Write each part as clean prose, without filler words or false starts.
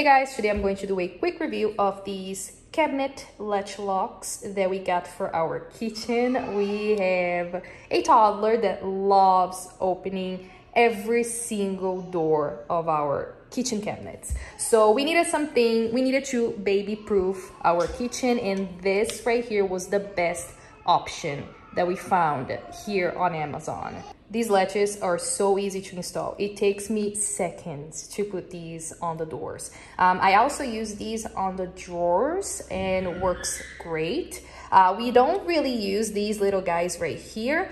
Hey guys, today I'm going to do a quick review of these cabinet latch locks that we got for our kitchen. We have a toddler that loves opening every single door of our kitchen cabinets. So we needed to baby proof our kitchen, and this right here was the best option that we found here on Amazon. These latches are so easy to install. It takes me seconds to put these on the doors. I also use these on the drawers and works great. We don't really use these little guys right here.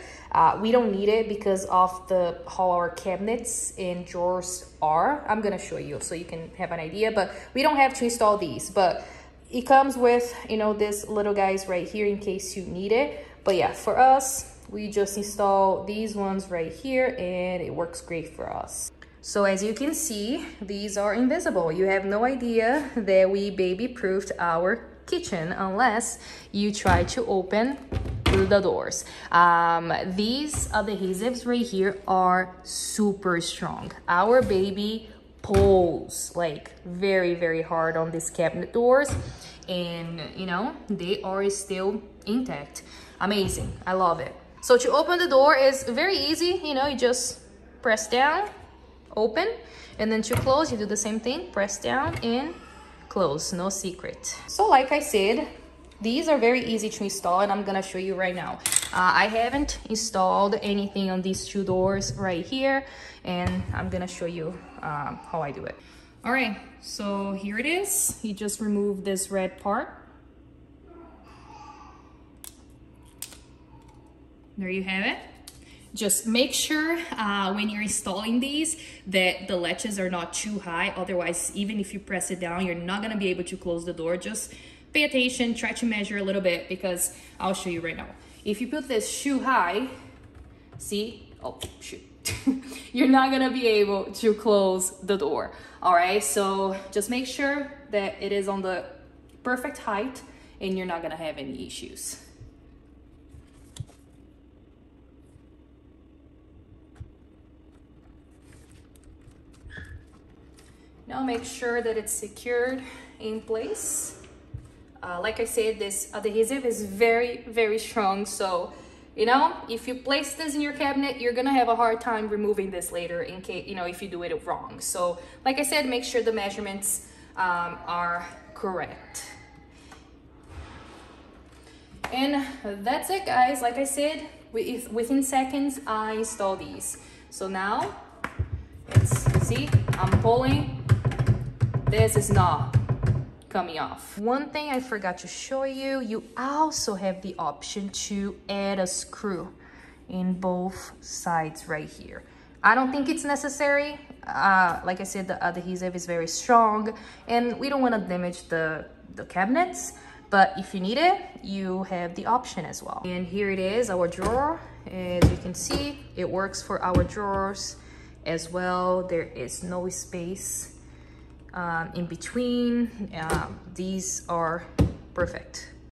We don't need it because of how our cabinets and drawers are. I'm gonna show you so you can have an idea, but we don't have to install these, but it comes with, you know, this little guys right here in case you need it. But yeah, for us, we just install these ones right here and it works great for us. So as you can see, these are invisible. You have no idea that we baby-proofed our kitchen unless you try to open through the doors. These adhesives right here are super strong. Our baby pulls like very, very hard on these cabinet doors, and you know, they are still intact. Amazing, I love it. So to open the door is very easy. You know, you just press down, open, and then to close, you do the same thing, press down and close, no secret. So like I said, these are very easy to install, and I'm gonna show you right now. I haven't installed anything on these two doors right here, and I'm gonna show you how I do it. All right, so here it is. You just remove this red part. There you have it. Just make sure when you're installing these that the latches are not too high. Otherwise, even if you press it down, you're not gonna be able to close the door. Just pay attention, try to measure a little bit, because I'll show you right now. If you put this too high, see, oh shoot, you're not gonna be able to close the door. All right, so just make sure that it is on the perfect height and you're not gonna have any issues. Now make sure that it's secured in place. Like I said, this adhesive is very, very strong. So, you know, if you place this in your cabinet, you're gonna have a hard time removing this later in case, you know, if you do it wrong. So, like I said, make sure the measurements are correct. And that's it, guys. Like I said, within seconds, I install these. So now, see, I'm pulling. This is not coming off. One thing I forgot to show you, you also have the option to add a screw in both sides right here. I don't think it's necessary. Like I said, the adhesive is very strong and we don't want to damage the cabinets, but if you need it, you have the option as well. And here it is, our drawer. As you can see, it works for our drawers as well. There is no space in between. These are perfect.